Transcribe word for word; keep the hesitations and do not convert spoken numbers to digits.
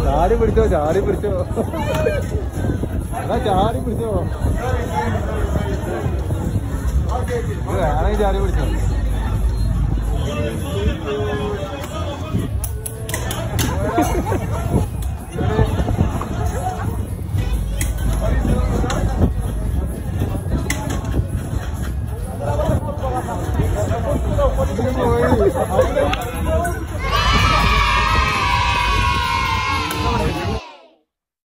ചാടി പിടിച്ചോ ചാടി പിടിച്ചോ അതാ ചാടി പിടിച്ചോ ആണെങ്കിൽ ചാടി പിടിച്ചോ Ha ha ha ha!